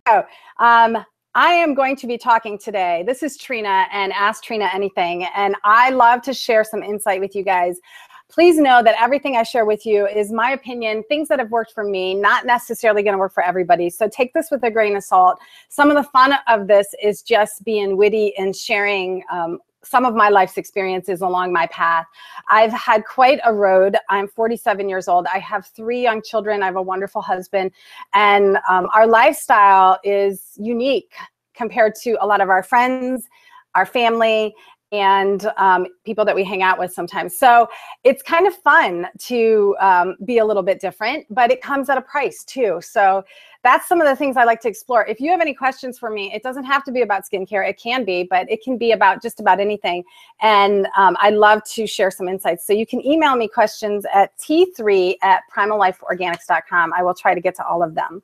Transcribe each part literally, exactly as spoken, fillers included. So, um, I am going to be talking today. This is Trina and Ask Trina Anything, and I love to share some insight with you guys. Please know that everything I share with you is my opinion, things that have worked for me, not necessarily going to work for everybody. So take this with a grain of salt. Some of the fun of this is just being witty and sharing um, some of my life's experiences along my path. I've had quite a road. I'm forty-seven years old. I have three young children. I have a wonderful husband. And um, our lifestyle is unique compared to a lot of our friends, our family, and um, people that we hang out with sometimes. So it's kind of fun to um, be a little bit different, but it comes at a price too. So that's some of the things I like to explore. If you have any questions for me, it doesn't have to be about skincare. It can be, but it can be about just about anything. And um, I love to share some insights. So you can email me questions at T three at primal life organics dot com. I will try to get to all of them.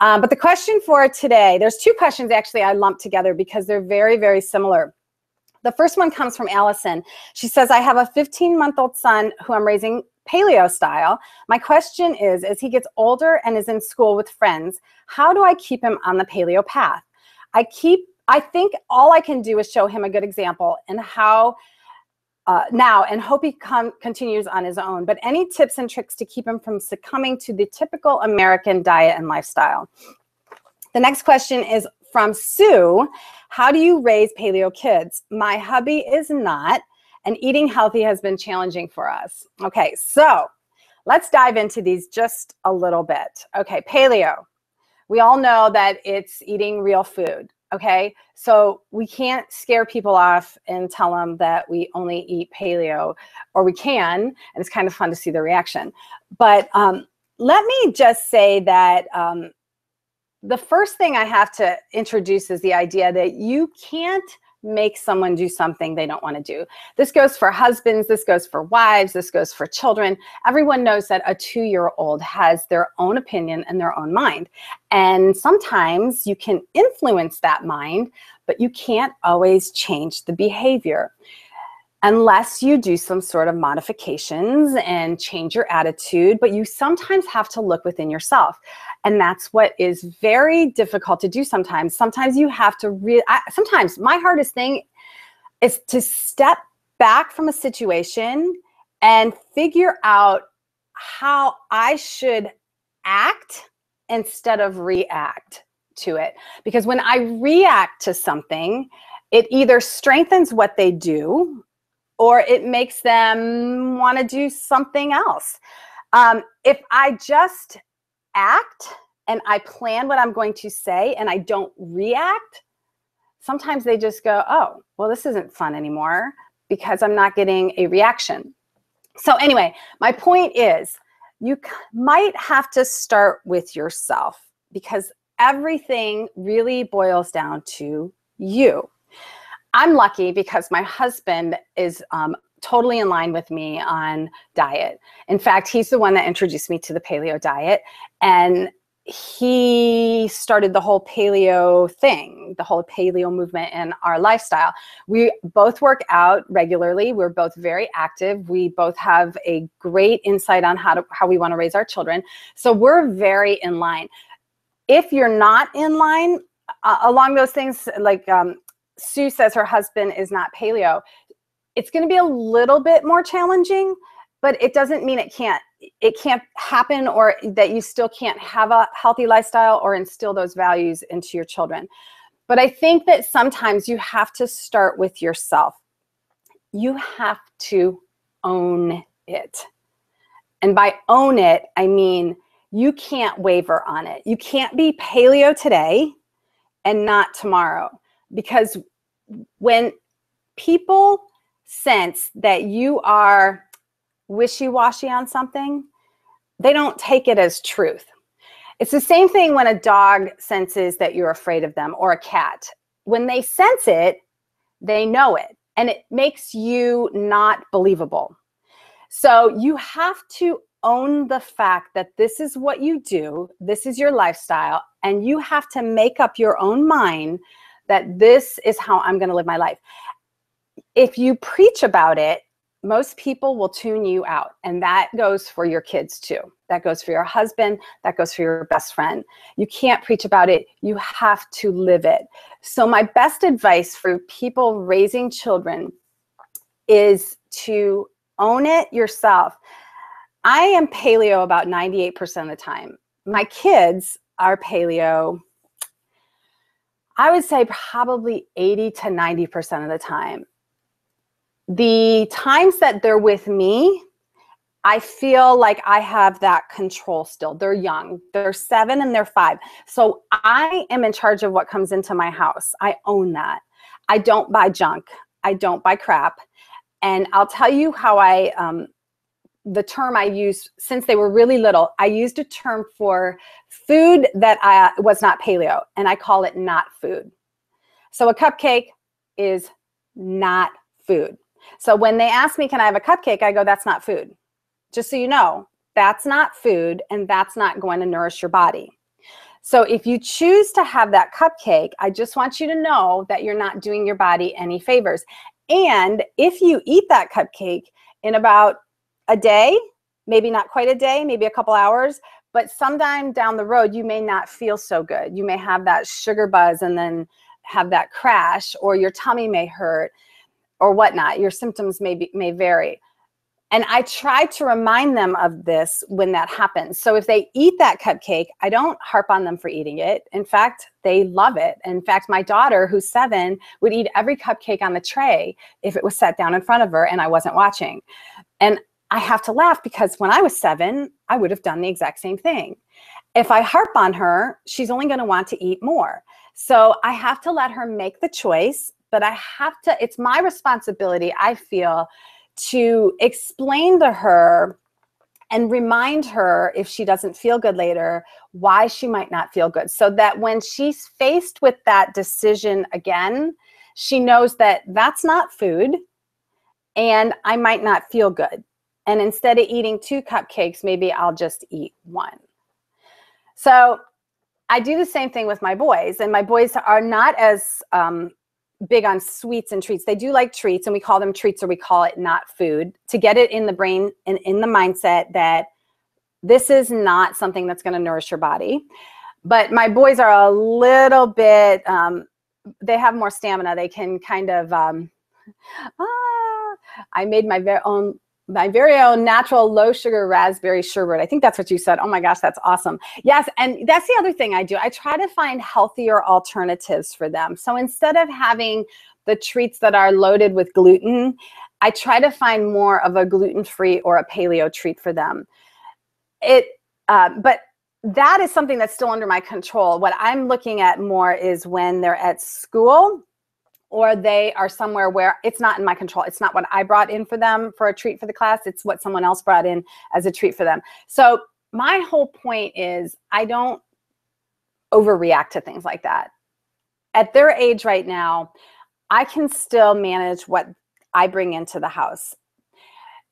Um, but the question for today, there's two questions actually I lumped together because they're very, very similar. The first one comes from Allison. She says, I have a fifteen-month-old son who I'm raising paleo style. My question is, as he gets older and is in school with friends, how do I keep him on the paleo path? I keep, I think all I can do is show him a good example and how uh, now and hope he com- continues on his own. But any tips and tricks to keep him from succumbing to the typical American diet and lifestyle? The next question is from Sue. How do you raise paleo kids? My hubby is not, and eating healthy has been challenging for us. Okay, so let's dive into these just a little bit. Okay, paleo. We all know that it's eating real food, okay? So we can't scare people off and tell them that we only eat paleo, or we can, and it's kind of fun to see the reaction. But um, let me just say that um, the first thing I have to introduce is the idea that you can't make someone do something they don't want to do. This goes for husbands, this goes for wives, this goes for children. Everyone knows that a two-year-old has their own opinion and their own mind. And sometimes you can influence that mind, but you can't always change the behavior unless you do some sort of modifications and change your attitude, but you sometimes have to look within yourself. And that's what is very difficult to do sometimes. Sometimes you have to re- I, sometimes my hardest thing is to step back from a situation and figure out how I should act instead of react to it. Because when I react to something, it either strengthens what they do, or it makes them want to do something else. Um, if I just act and I plan what I'm going to say and I don't react, sometimes they just go, oh, well, this isn't fun anymore because I'm not getting a reaction. So anyway, my point is you c- might have to start with yourself because everything really boils down to you. I'm lucky because my husband is um, totally in line with me on diet. In fact, he's the one that introduced me to the paleo diet, and he started the whole paleo thing, the whole paleo movement in our lifestyle. We both work out regularly. We're both very active. We both have a great insight on how to, how we want to raise our children. So we're very in line. If you're not in line uh, along those things, like um, Sue says her husband is not paleo, it's going to be a little bit more challenging, but it doesn't mean it can't, it can't happen, or that you still can't have a healthy lifestyle or instill those values into your children. But I think that sometimes you have to start with yourself. You have to own it. And by own it, I mean, you can't waver on it. You can't be paleo today and not tomorrow. Because when people sense that you are wishy-washy on something, they don't take it as truth. It's the same thing when a dog senses that you're afraid of them, or a cat. When they sense it, they know it, and it makes you not believable. So you have to own the fact that this is what you do, this is your lifestyle, and you have to make up your own mind that this is how I'm going to live my life. if you preach about it, most people will tune you out. And that goes for your kids too. That goes for your husband. That goes for your best friend. You can't preach about it. You have to live it. So my best advice for people raising children is to own it yourself. I am paleo about ninety-eight percent of the time. My kids are paleo, I would say probably eighty to ninety percent of the time. The times that they're with me, I feel like I have that control still. They're young. They're seven and they're five. So I am in charge of what comes into my house. I own that. I don't buy junk. I don't buy crap. And I'll tell you how I, um, the term I used since they were really little, I used a term for food that I, was not paleo, and I call it not food. So a cupcake is not food. So when they ask me, can I have a cupcake? I go, that's not food. Just so you know, that's not food, and that's not going to nourish your body. So if you choose to have that cupcake, I just want you to know that you're not doing your body any favors. And if you eat that cupcake in about a day, maybe not quite a day, maybe a couple hours, but sometime down the road, you may not feel so good. You may have that sugar buzz and then have that crash, or your tummy may hurt, or whatnot. Your symptoms may be, may vary. And I try to remind them of this when that happens. So if they eat that cupcake, I don't harp on them for eating it. In fact, they love it. In fact, my daughter, who's seven, would eat every cupcake on the tray if it was set down in front of her and I wasn't watching. And I have to laugh because when I was seven, I would have done the exact same thing. If I harp on her, she's only going to want to eat more. So I have to let her make the choice. But I have to, it's my responsibility, I feel, to explain to her and remind her, if she doesn't feel good later, why she might not feel good. So that when she's faced with that decision again, she knows that that's not food and I might not feel good. And instead of eating two cupcakes, maybe I'll just eat one. So I do the same thing with my boys, and my boys are not as um, big on sweets and treats. They do like treats, and we call them treats, or we call it not food, to get it in the brain and in the mindset that this is not something that's going to nourish your body. But my boys are a little bit, um, they have more stamina. They can kind of, um, ah, I made my very own my very own natural low sugar raspberry sherbet. I think that's what you said. Oh my gosh, that's awesome. Yes, and that's the other thing I do. I try to find healthier alternatives for them. So instead of having the treats that are loaded with gluten, I try to find more of a gluten-free or a paleo treat for them. It, uh, but that is something that's still under my control. What I'm looking at more is when they're at school, or they are somewhere where it's not in my control. It's not what I brought in for them for a treat for the class. It's what someone else brought in as a treat for them. So my whole point is I don't overreact to things like that. At their age right now, I can still manage what I bring into the house.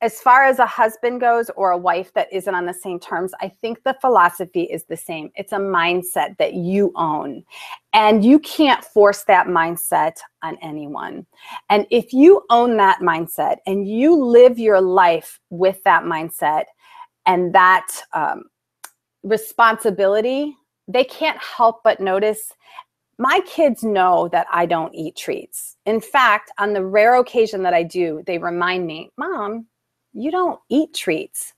As far as a husband goes, or a wife that isn't on the same terms, I think the philosophy is the same. It's a mindset that you own, and you can't force that mindset on anyone. And if you own that mindset and you live your life with that mindset and that um, responsibility, they can't help but notice. My kids know that I don't eat treats. In fact, on the rare occasion that I do, they remind me, Mom, you don't eat treats.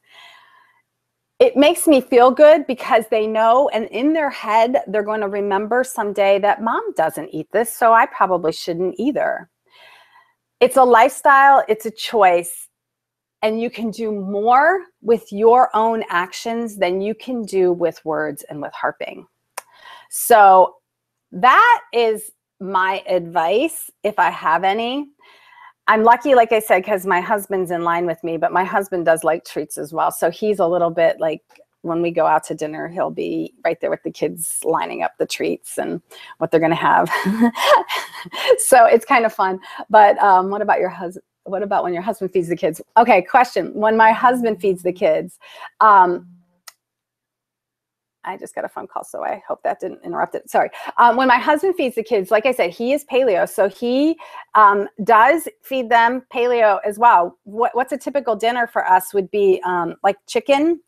It makes me feel good because they know, and in their head, they're going to remember someday that Mom doesn't eat this, so I probably shouldn't either. It's a lifestyle, it's a choice, and you can do more with your own actions than you can do with words and with harping. So that is my advice, if I have any. I'm lucky, like I said, because my husband's in line with me, but my husband does like treats as well. So he's a little bit like, when we go out to dinner, he'll be right there with the kids lining up the treats and what they're going to have. So it's kind of fun. But um, what about your husband? What about when your husband feeds the kids? Okay, question. When my husband feeds the kids, um, I just got a phone call, so I hope that didn't interrupt it. Sorry. Um, when my husband feeds the kids, like I said, he is paleo, so he um, does feed them paleo as well. What, what's a typical dinner for us would be um, like chicken,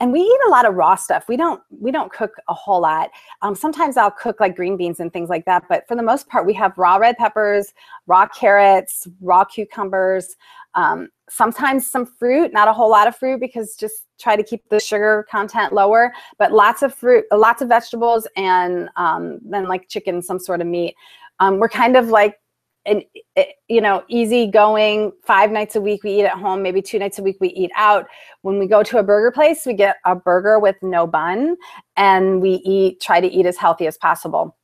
and we eat a lot of raw stuff. We don't we don't cook a whole lot. Um, sometimes I'll cook like green beans and things like that, but for the most part, we have raw red peppers, raw carrots, raw cucumbers. Um, sometimes some fruit, not a whole lot of fruit, because just try to keep the sugar content lower, but lots of fruit, lots of vegetables, and um, then like chicken, some sort of meat. Um, we're kind of like an, you know, easy going. Five nights a week we eat at home, maybe two nights a week we eat out. When we go to a burger place, we get a burger with no bun, and we eat, try to eat as healthy as possible.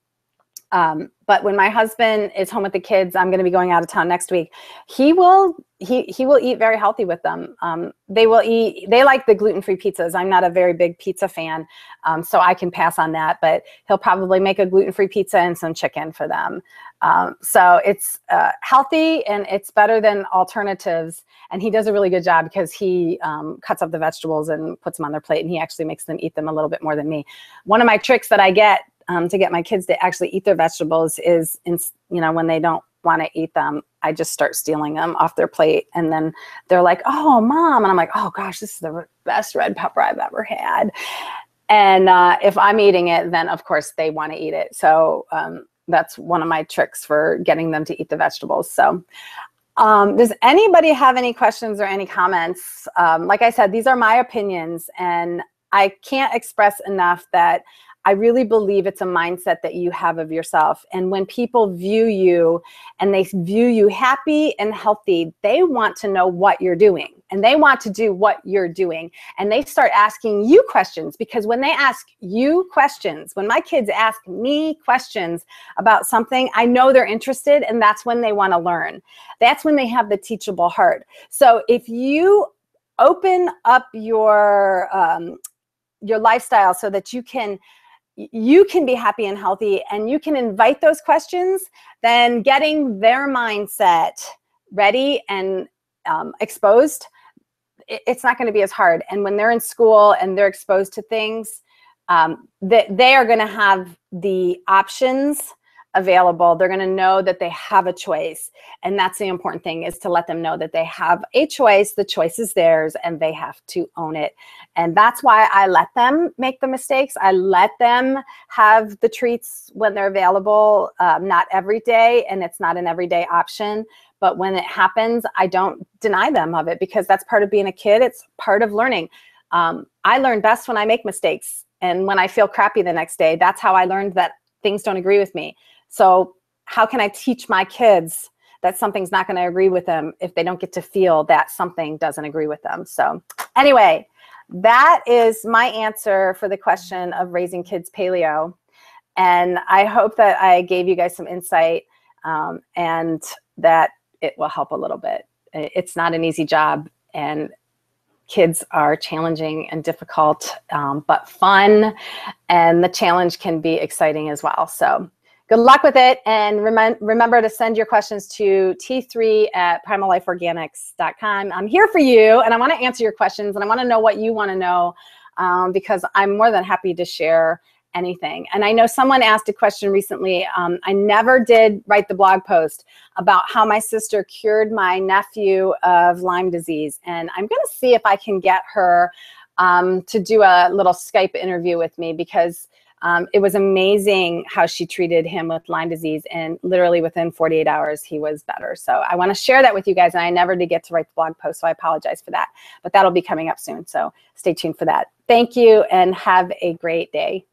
Um, but when my husband is home with the kids, I'm going to be going out of town next week. He will, he, he will eat very healthy with them. Um, they will eat, they like the gluten-free pizzas. I'm not a very big pizza fan. Um, so I can pass on that, but he'll probably make a gluten-free pizza and some chicken for them. Um, so it's, uh, healthy, and it's better than alternatives. And he does a really good job, because he, um, cuts up the vegetables and puts them on their plate, and he actually makes them eat them a little bit more than me. One of my tricks that I get Um, to get my kids to actually eat their vegetables is, in, you know, when they don't want to eat them, I just start stealing them off their plate. And then they're like, oh, Mom. And I'm like, oh, gosh, this is the best red pepper I've ever had. And uh, if I'm eating it, then, of course, they want to eat it. So um, that's one of my tricks for getting them to eat the vegetables. So um, does anybody have any questions or any comments? Um, like I said, these are my opinions, and I can't express enough that I really believe it's a mindset that you have of yourself. And when people view you and they view you happy and healthy, they want to know what you're doing, and they want to do what you're doing. And they start asking you questions, because when they ask you questions, when my kids ask me questions about something, I know they're interested, and that's when they want to learn. That's when they have the teachable heart. So if you open up your, um, your lifestyle so that you can you can be happy and healthy, and you can invite those questions, then getting their mindset ready and um, exposed, it's not going to be as hard. And when they're in school and they're exposed to things, um, they, they are going to have the options available. They're going to know that they have a choice. And that's the important thing, is to let them know that they have a choice. The choice is theirs, and they have to own it. And that's why I let them make the mistakes. I let them have the treats when they're available, um, not every day. And it's not an everyday option. But when it happens, I don't deny them of it, because that's part of being a kid. It's part of learning. Um, I learn best when I make mistakes. And when I feel crappy the next day, that's how I learned that things don't agree with me. So how can I teach my kids that something's not going to agree with them if they don't get to feel that something doesn't agree with them? So anyway, that is my answer for the question of raising kids paleo. And I hope that I gave you guys some insight um, and that it will help a little bit. It's not an easy job, and kids are challenging and difficult, um, but fun. And the challenge can be exciting as well. So good luck with it. And rem remember to send your questions to T three at primal life organics dot com. I'm here for you, and I want to answer your questions, and I want to know what you want to know, um, because I'm more than happy to share anything. And I know someone asked a question recently. Um, I never did write the blog post about how my sister cured my nephew of Lyme disease. And I'm going to see if I can get her um, to do a little Skype interview with me, because Um, it was amazing how she treated him with Lyme disease, and literally within forty-eight hours, he was better. So I want to share that with you guys, and I never did get to write the blog post, so I apologize for that. But that'll be coming up soon, so stay tuned for that. Thank you, and have a great day.